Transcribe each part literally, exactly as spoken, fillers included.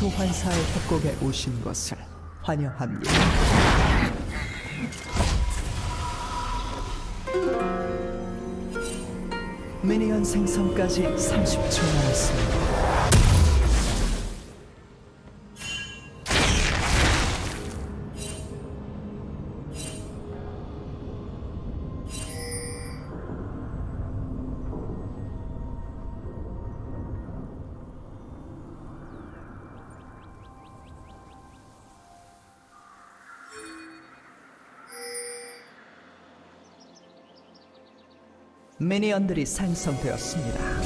소환사의 협곡에 오신 것을 환영합니다. 미니언 생성까지 삼십 초 남았습니다. 미니언들이 생성되었습니다.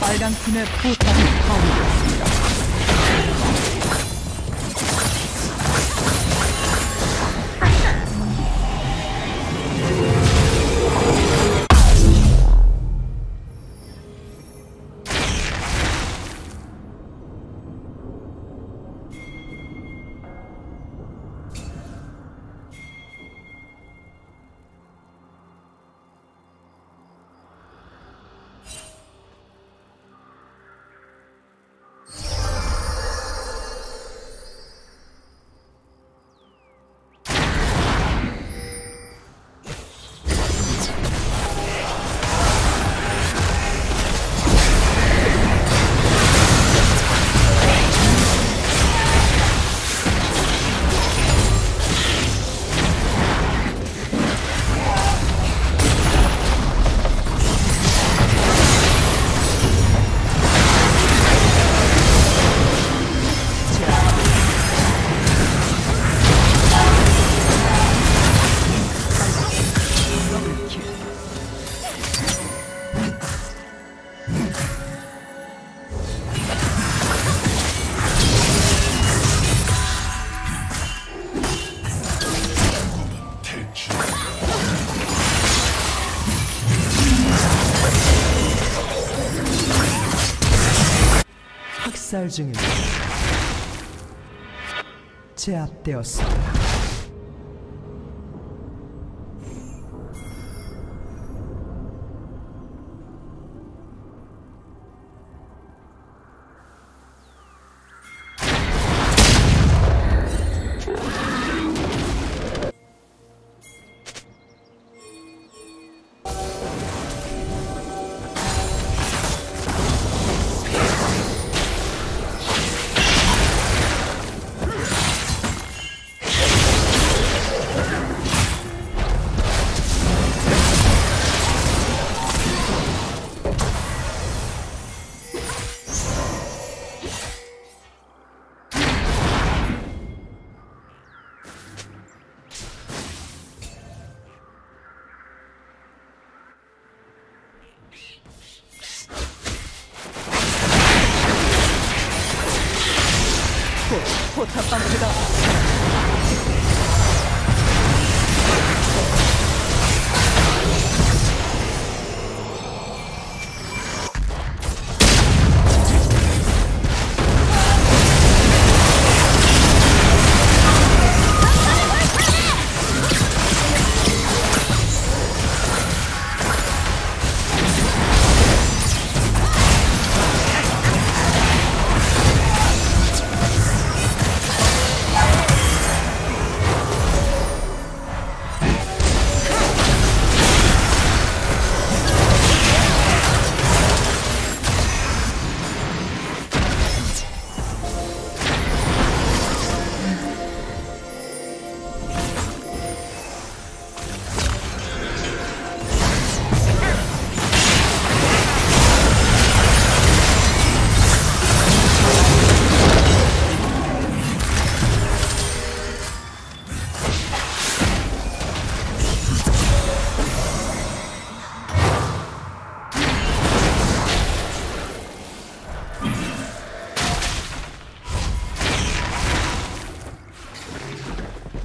빨간 팀의 포탑이 파괴되었습니다. 학살 중입니다. 제압되었습니다. 포탑 방패가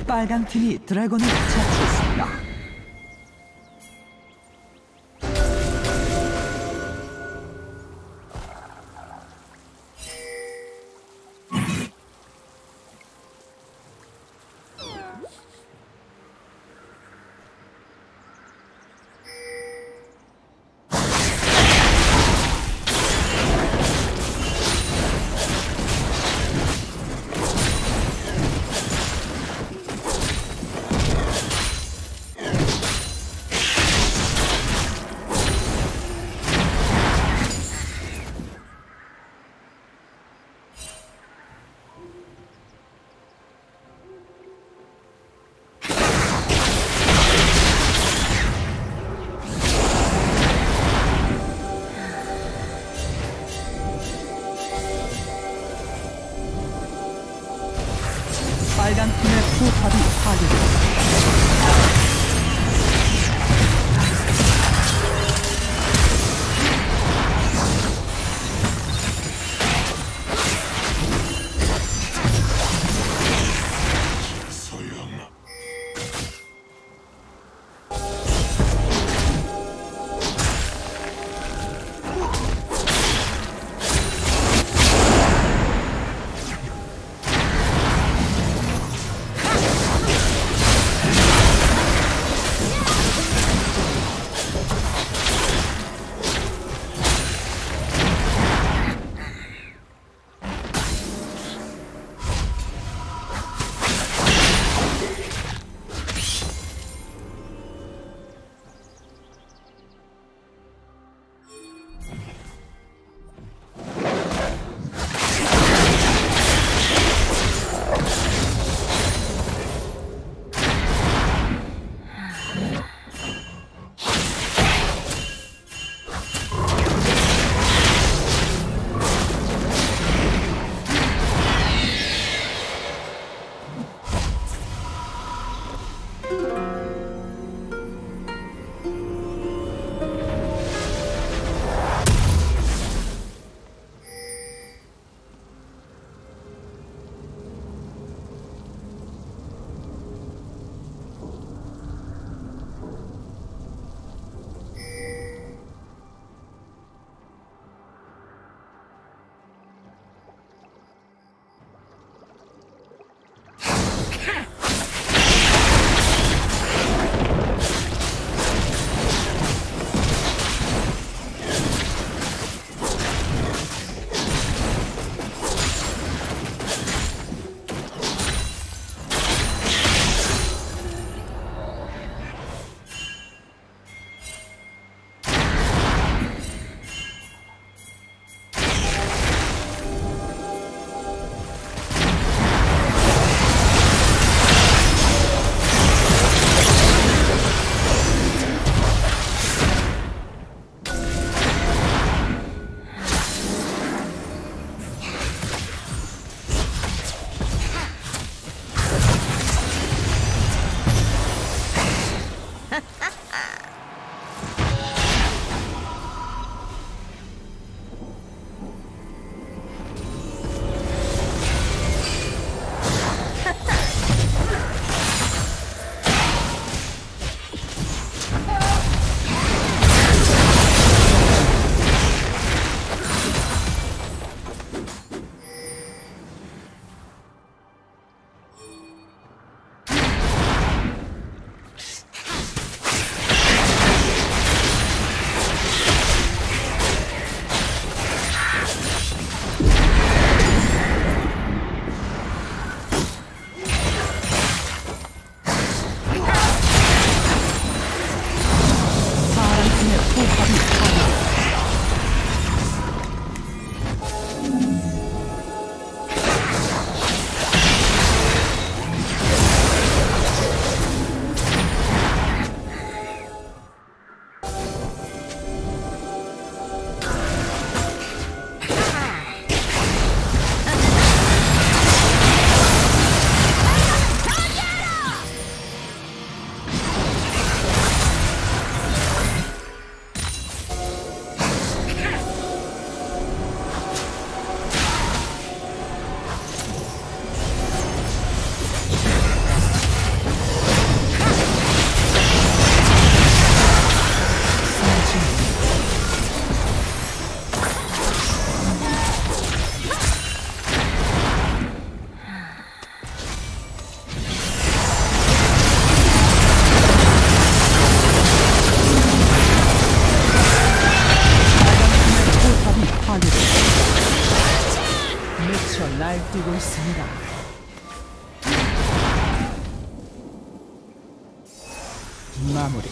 빨강 팀이 드래곤을 처치했습니다. 빨강팀의 포탑이 파괴됐습니다. 마무리.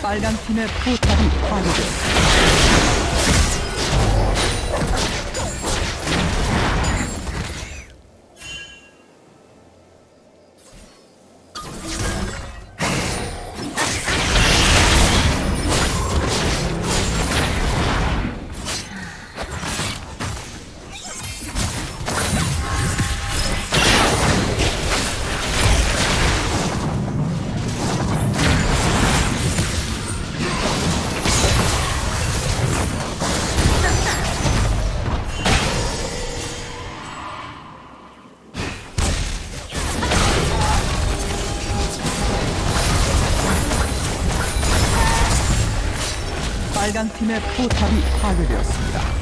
빨간 팀의 포탑이 파괴됐습니다. 빨간 팀의 포탑이 파괴되었습니다.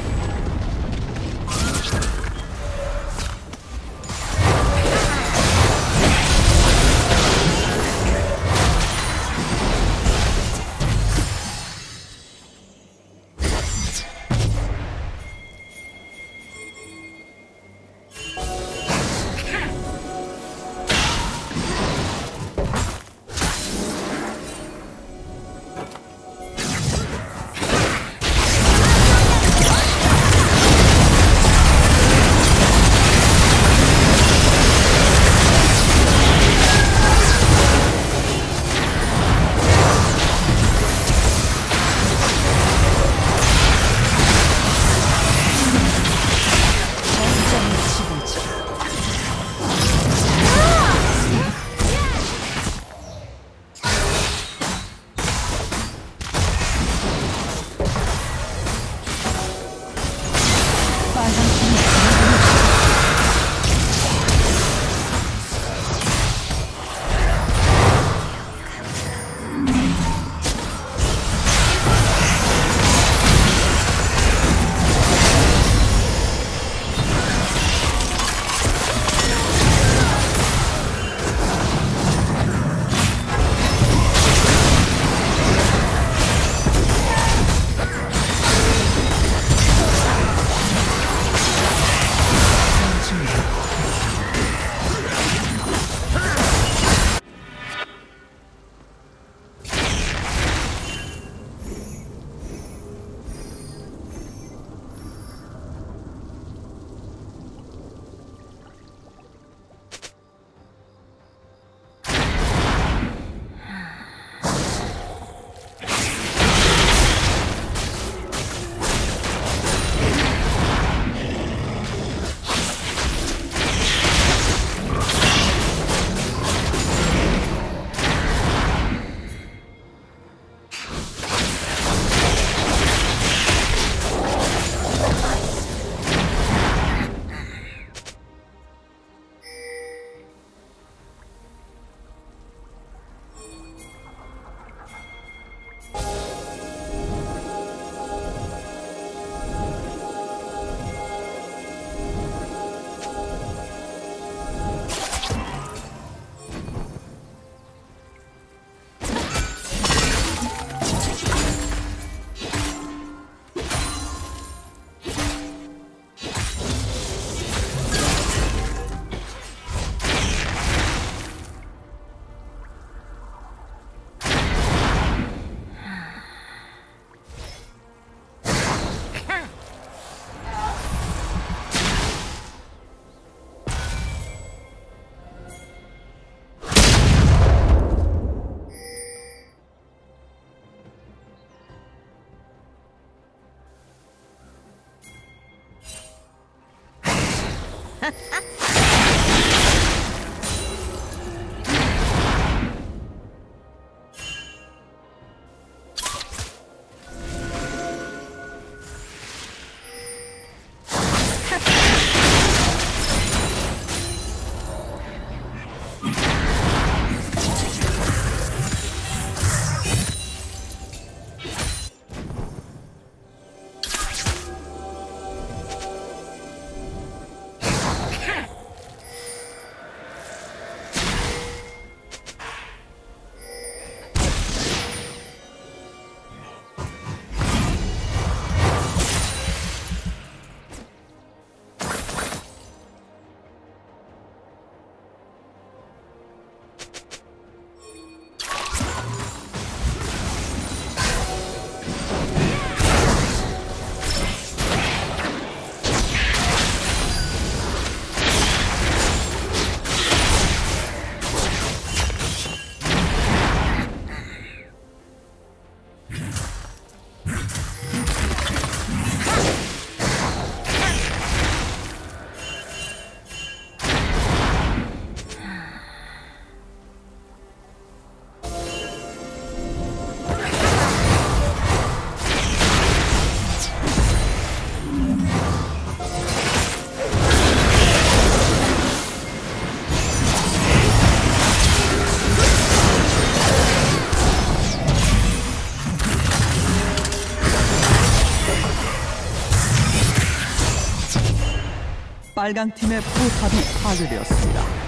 Yeah. 빨강 팀의 포탑이 파괴되었습니다.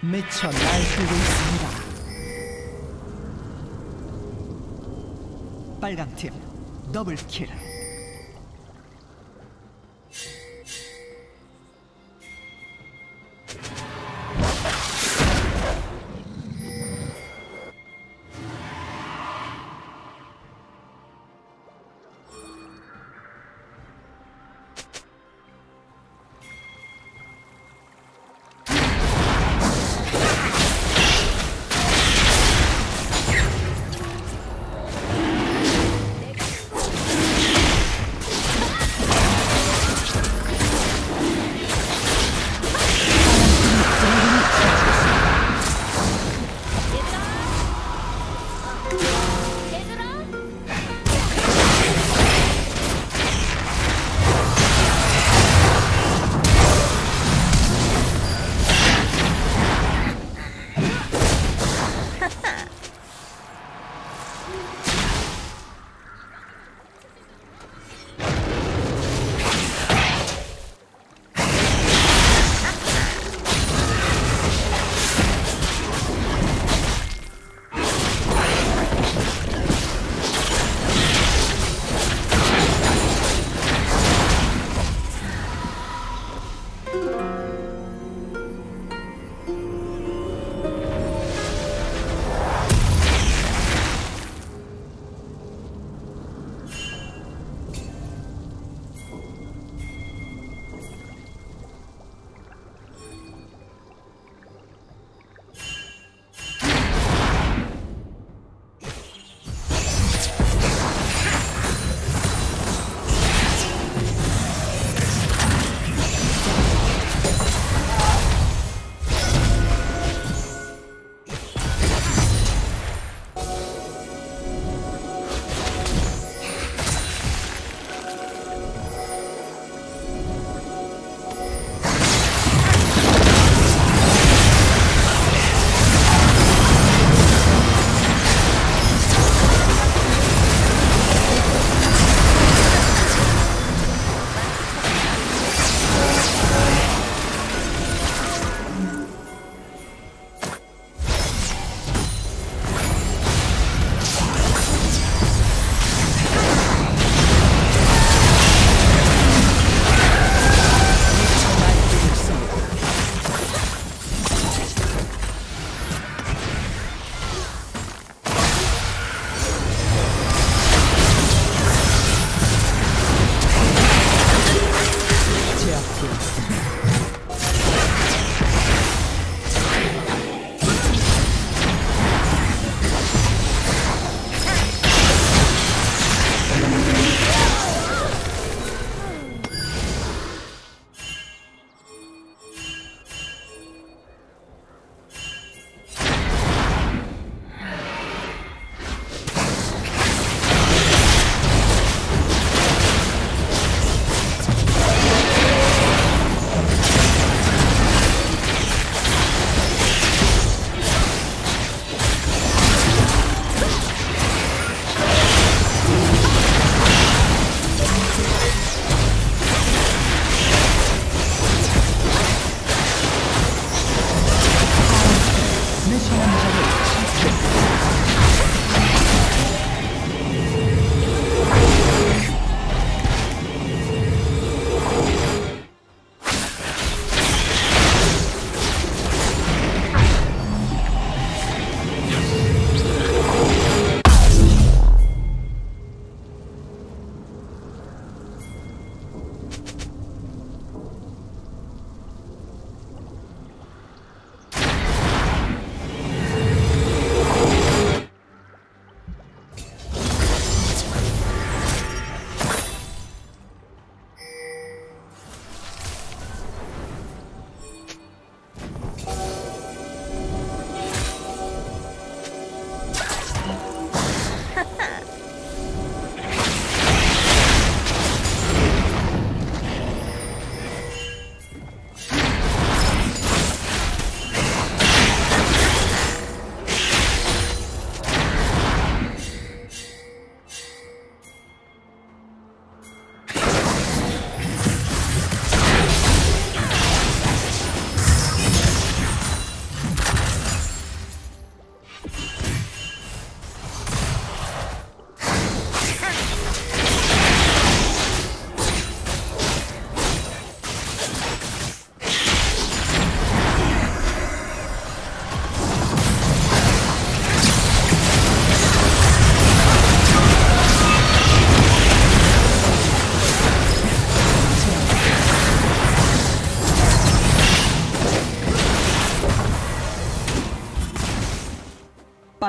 미쳐 날뛰고 있습니다. 빨강팀 더블킬.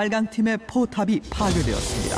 빨강 팀의 포탑이 파괴되었습니다.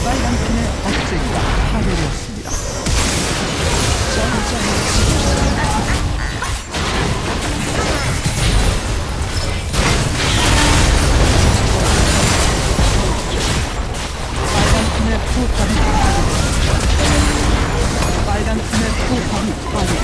빨간 팀의 포탑이 파괴.